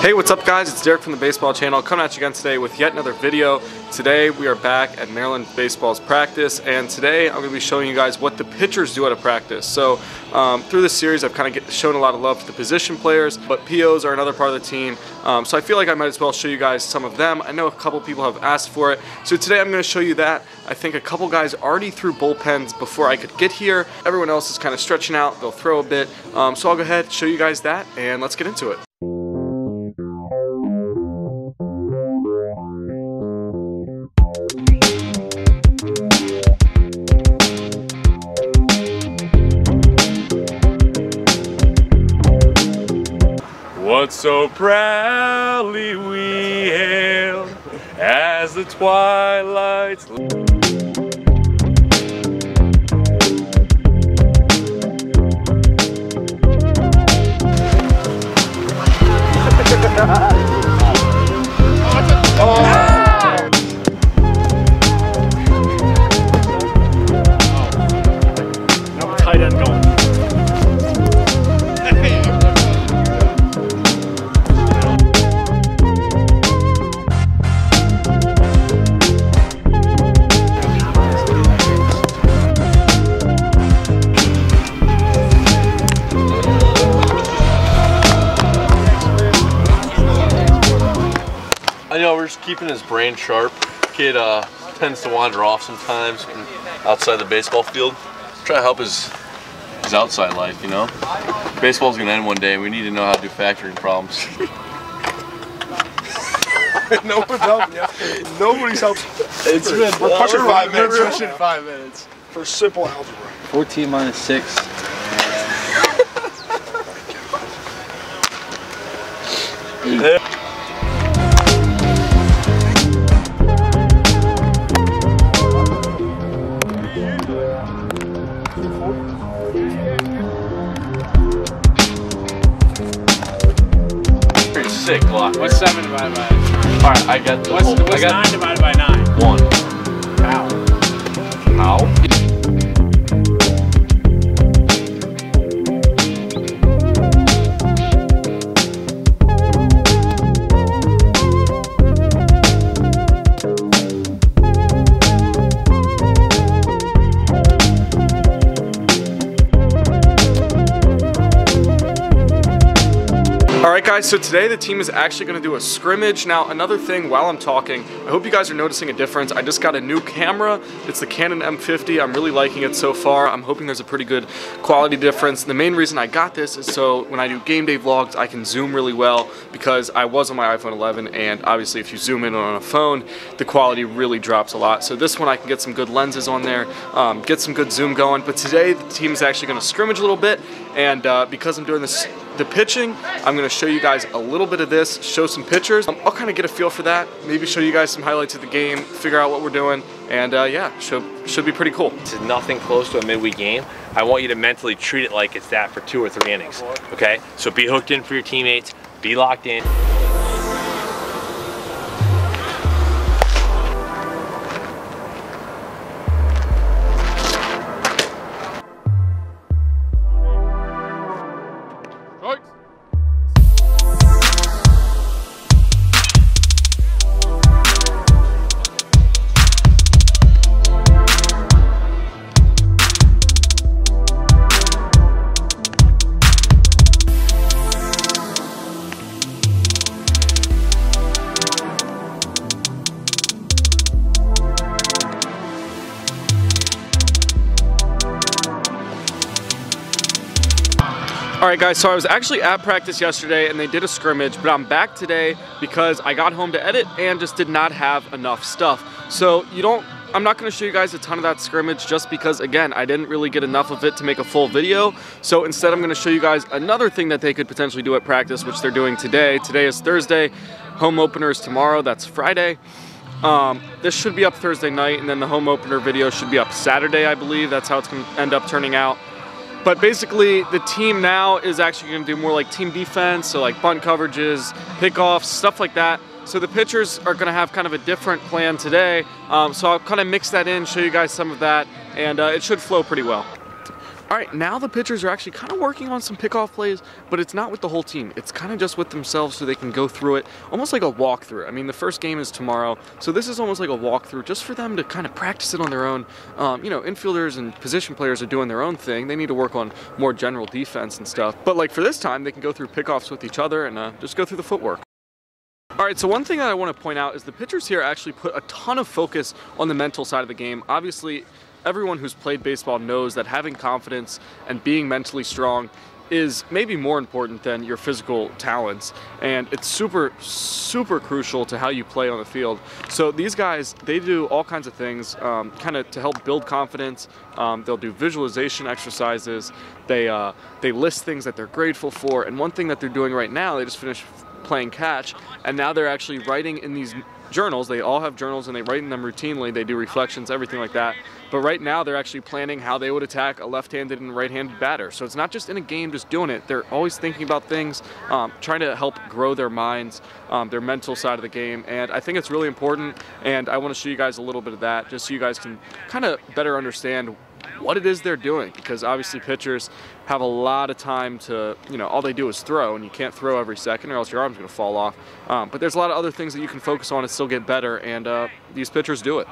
Hey, what's up guys? It's Derek from the Baseball Channel coming at you again today with yet another video. Today we are back at Maryland baseball's practice, and today I'm going to be showing you guys what the pitchers do at a practice. So through this series I've kind of shown a lot of love for the position players, but POs are another part of the team. So I feel like I might as well show you guys some of them. I know a couple people have asked for it, so today I'm going to show you that. I think a couple guys already threw bullpens before I could get here. Everyone else is kind of stretching out, they'll throw a bit. So I'll go ahead and show you guys that, and let's get into it. But so proudly we hail as the twilight's keeping his brain sharp. Kid tends to wander off sometimes from outside the baseball field. Try to help his outside life, you know? Baseball's gonna end one day. We need to know how to do factoring problems. No one's helping you. Nobody's helping. It's been pushing 5 minutes. We're pushing 5 minutes for simple algebra. 14 minus 6. Sick block. What's 7 divided by 9? Alright, I got the whole. What's 9 divided by 9? 1. How? How? Alright guys, so today the team is actually going to do a scrimmage. Now another thing while I'm talking, I hope you guys are noticing a difference. I just got a new camera. It's the Canon M50. I'm really liking it so far. I'm hoping there's a pretty good quality difference. The main reason I got this is so when I do game day vlogs, I can zoom really well because I was on my iPhone 11, and obviously if you zoom in on a phone, the quality really drops a lot. So this one I can get some good lenses on there, get some good zoom going. But today the team is actually going to scrimmage a little bit, and because I'm doing this the pitching, I'm going to show you guys a little bit of this, show some pictures. I'll kind of get a feel for that, maybe show you guys some highlights of the game, figure out what we're doing, and yeah, should be pretty cool. This is nothing close to a midweek game. I want you to mentally treat it like it's that for 2 or 3 innings, okay? So be hooked in for your teammates, be locked in. Alright guys, so I was actually at practice yesterday and they did a scrimmage, but I'm back today because I got home to edit and just did not have enough stuff. So I'm not going to show you guys a ton of that scrimmage just because, again, I didn't really get enough of it to make a full video. So instead I'm going to show you guys another thing that they could potentially do at practice, which they're doing today. Today is Thursday, home opener is tomorrow, that's Friday. This should be up Thursday night, and then the home opener video should be up Saturday, I believe. That's how it's going to end up turning out. But basically, the team now is actually going to do more like team defense, so like bunt coverages, pickoffs, stuff like that. So the pitchers are going to have kind of a different plan today. So I'll kind of mix that in, show you guys some of that, and it should flow pretty well. All right, now the pitchers are actually kind of working on some pickoff plays, but it's not with the whole team. It's kind of just with themselves so they can go through it, almost like a walkthrough. I mean, the first game is tomorrow, so this is almost like a walkthrough just for them to kind of practice it on their own. You know, infielders and position players are doing their own thing. They need to work on more general defense and stuff. But like for this time, they can go through pickoffs with each other and just go through the footwork. All right, so one thing that I want to point out is the pitchers here actually put a ton of focus on the mental side of the game. Obviously, everyone who's played baseball knows that having confidence and being mentally strong is maybe more important than your physical talents, and it's super crucial to how you play on the field. So these guys, they do all kinds of things kind of to help build confidence. They'll do visualization exercises. They list things that they're grateful for, and one thing that they're doing right now, they just finished playing catch, and now they're actually writing in these journals. They all have journals and they write in them routinely. They do reflections, everything like that. But right now they're actually planning how they would attack a left-handed and right-handed batter. So it's not just in a game just doing it. They're always thinking about things, trying to help grow their minds, their mental side of the game. And I think it's really important. And I want to show you guys a little bit of that just so you guys can kind of better understand what it is they're doing, because obviously pitchers have a lot of time to, you know, all they do is throw, and you can't throw every second or else your arm's going to fall off. But there's a lot of other things that you can focus on and still get better, and these pitchers do it.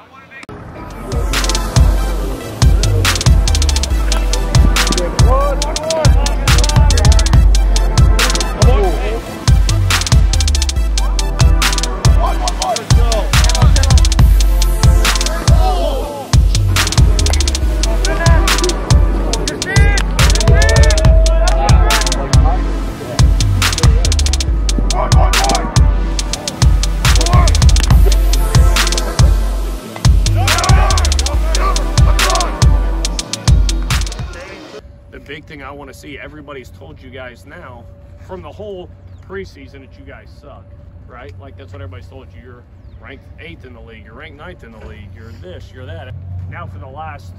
Big thing I want to see, everybody's told you guys now from the whole preseason that you guys suck, right? Like that's what everybody's told you. You're ranked 8th in the league, you're ranked 9th in the league, you're this, you're that. Now for the last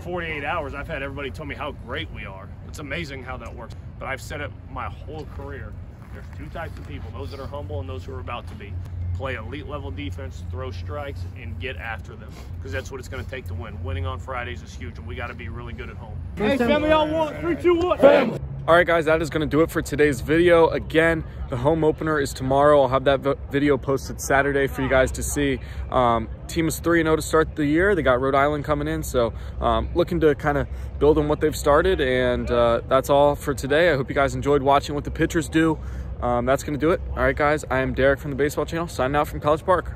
48 hours, I've had everybody tell me how great we are. It's amazing how that works. But I've said it my whole career. There's two types of people, those that are humble and those who are about to be. Play elite level defense, throw strikes, and get after them, because that's what it's going to take to win. Winning on Fridays is huge, and we got to be really good at home. Hey, family, all one, 3, 2, 1. Family. All right, guys, that is going to do it for today's video. Again, the home opener is tomorrow. I'll have that video posted Saturday for you guys to see. Team is 3-0 to start the year. They got Rhode Island coming in, so looking to kind of build on what they've started. And that's all for today. I hope you guys enjoyed watching what the pitchers do. That's going to do it. All right, guys, I am Derek from the Baseball Channel, signing out from College Park.